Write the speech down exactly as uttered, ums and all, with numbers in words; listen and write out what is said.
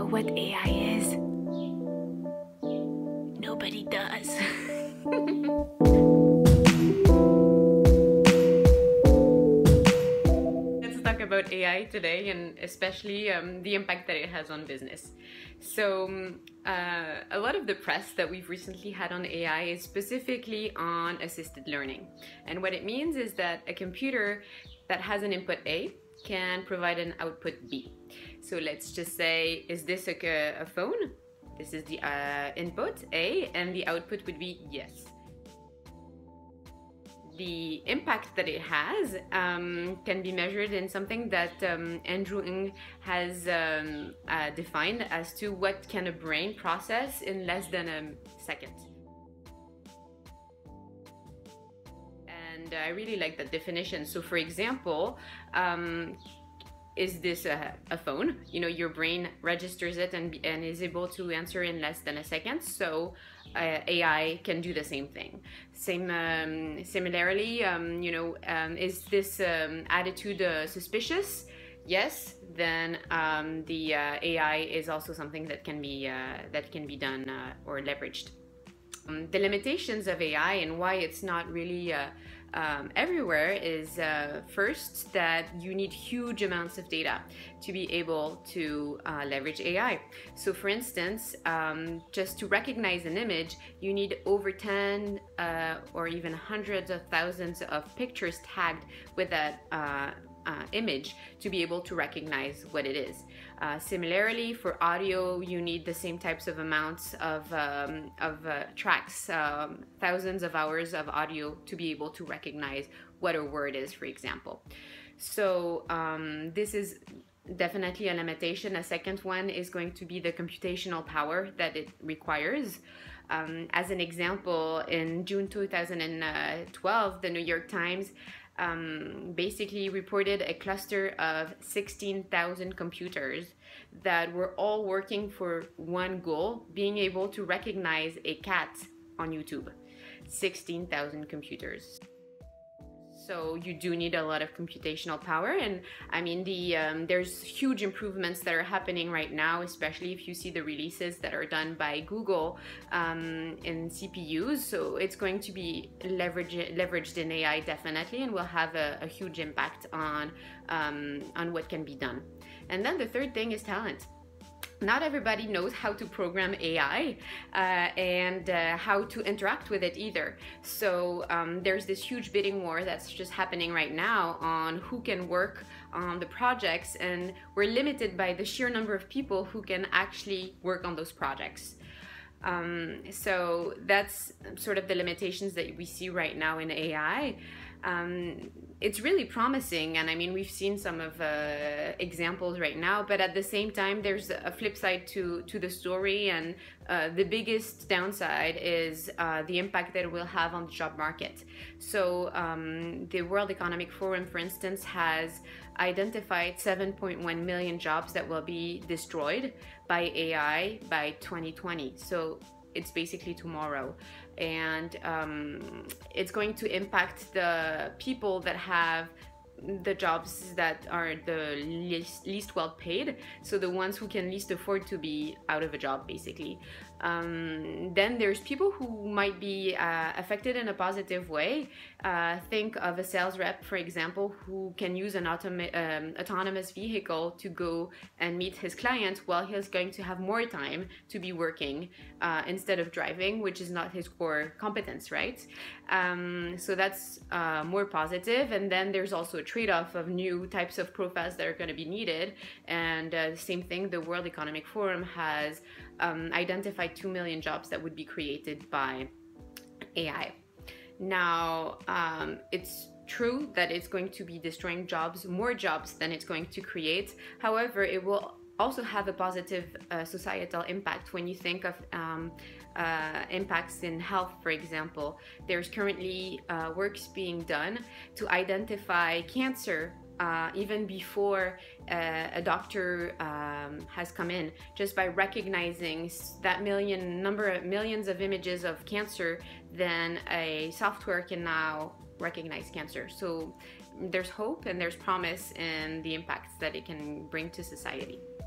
know what A I is? Nobody does. About A I today, and especially um, the impact that it has on business. So uh, a lot of the press that we've recently had on A I is specifically on assisted learning, and what it means is that a computer that has an input A can provide an output B. So let's just say, is this a, a phone? This is the uh, input A, and the output would be yes. The impact that it has um, can be measured in something that um, Andrew Ng has um, uh, defined as to what can a brain process in less than a second. And I really like that definition. So for example, um, is this a, a phone? You know, your brain registers it and, and is able to answer in less than a second. So Uh, A I can do the same thing. Same, um, similarly, um, you know, um, is this um, attitude uh, suspicious? Yes, then um, the uh, A I is also something that can be uh, that can be done uh, or leveraged. Um, the limitations of A I and why it's not really uh, um, everywhere is uh, first that you need huge amounts of data to be able to uh, leverage A I. So for instance, um, just to recognize an image, you need over ten uh, or even hundreds of thousands of pictures tagged with that uh, Uh, image to be able to recognize what it is. Uh, similarly, for audio, you need the same types of amounts of, um, of uh, tracks, um, thousands of hours of audio to be able to recognize what a word is, for example. So um, this is definitely a limitation. A second one is going to be the computational power that it requires. Um, as an example, in June two thousand twelve, the New York Times Um, basically reported a cluster of sixteen thousand computers that were all working for one goal, being able to recognize a cat on YouTube. sixteen thousand computers. So you do need a lot of computational power, and I mean the um, there's huge improvements that are happening right now, especially if you see the releases that are done by Google um, in C P Us. So it's going to be leveraged leveraged in A I definitely, and will have a, a huge impact on um, on what can be done. And then the third thing is talent. Not everybody knows how to program A I uh, and uh, how to interact with it either. So um, there's this huge bidding war that's just happening right now on who can work on the projects, and we're limited by the sheer number of people who can actually work on those projects. Um, so that's sort of the limitations that we see right now in A I. Um, it's really promising, and I mean we've seen some of uh, examples right now, but at the same time there's a flip side to, to the story, and uh, the biggest downside is uh, the impact that it will have on the job market. So um, the World Economic Forum, for instance, has identified seven point one million jobs that will be destroyed by A I by twenty twenty. So it's basically tomorrow, and um, it's going to impact the people that have the jobs that are the least, least well paid, so the ones who can least afford to be out of a job basically. Um, then there's people who might be uh, affected in a positive way. Uh, think of a sales rep, for example, who can use an automa um, autonomous vehicle to go and meet his client, while he's going to have more time to be working uh, instead of driving, which is not his core competence, right? Um, so that's uh, more positive. And then there's also a trade-off of new types of profiles that are going to be needed, and uh, same thing, the World Economic Forum has um, identified two million jobs that would be created by A I. Now um, it's true that it's going to be destroying jobs, more jobs than it's going to create. However, it will also have a positive uh, societal impact. When you think of um, uh, impacts in health, for example, there's currently uh, works being done to identify cancer uh, even before uh, a doctor um, has come in, just by recognizing that million number of millions of images of cancer, then a software can now recognize cancer. So there's hope and there's promise in the impacts that it can bring to society.